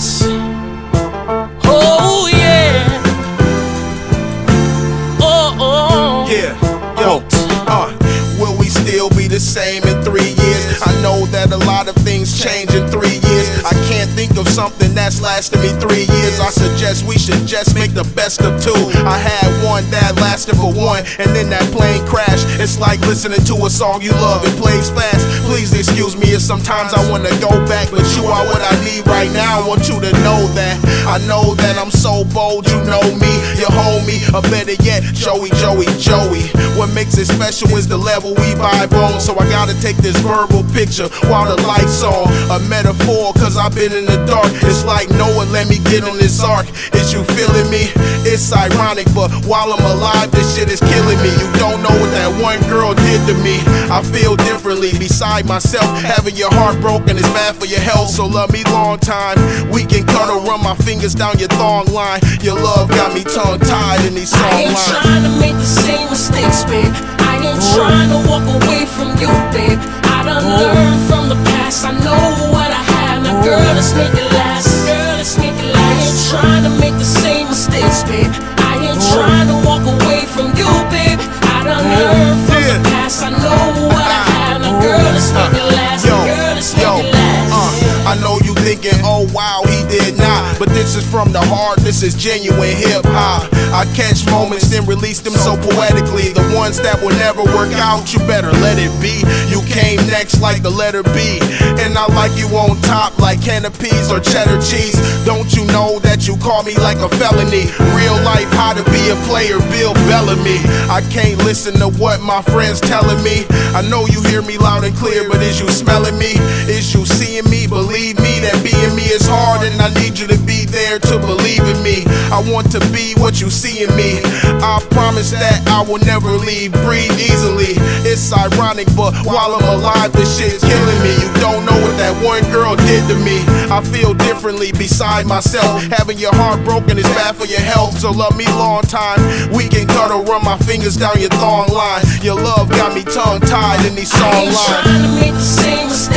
yes. Oh yeah. Oh oh. Yeah. Yo. Will we still be the same in 3 years? I know that a lot of things change in 3 years. I can't think of something that's lasted me 3 years. I suggest we should just make the best of two. I had one that lasted for one, and then that plane crashed. It's like listening to a song you love, it plays fast. Please excuse me if sometimes I wanna go back, but you are what I need right now. I want you to know that. I know that I'm so bold, you know me, your homie, or better yet, Joey. What makes it special is the level we vibe on, so I gotta take this verbal picture while the light's on. A metaphor, cause I've been in the dark. It's like Noah, let me get on this ark. Is you feeling me? It's ironic, but while I'm alive, this shit is killing me. You don't know what that one girl did to me. I feel differently beside myself. Having your heart broken is bad for your health, so love me long time. We can cut or run my fingers down your thong line. Your love got me tongue-tied in these song lines. I ain't trying to make the same mistakes, babe. I ain't trying to walk away from you, babe. I done learned from the past. I know what I have. Now, girl, let's make it last. Girl, let's make it last. I ain't trying to make the same mistakes, babe. I ain't trying to walk away from you, babe. I done learned from the past. I know what I have. Now, girl, let's make it last. Girl, let's make it last. I know you thinking, oh wow, he did not. But this is from the heart, this is genuine hip-hop. I catch moments, then release them so poetically. The ones that will never work out, you better let it be. You came next like the letter B, and I like you on top like canopies or cheddar cheese. Don't you know that you call me like a felony? Real life, how to be a player, Bill Bellamy. I can't listen to what my friends telling me. I know you hear me loud and clear, but is you smelling me? Is you seeing me? Believe me, that being me is hard, and I need you to be there to believe in me. I want to be what you see in me. I promise that I will never leave, breathe easily. It's ironic, but while I'm alive, this shit is killing me. You don't know what that one girl did to me. I feel differently beside myself. Having your heart broken is bad for your health, so love me long time. We can cut or run my fingers down your thong line. Your love got me tongue tied in these song lines. I ain't trying to make the same mistake.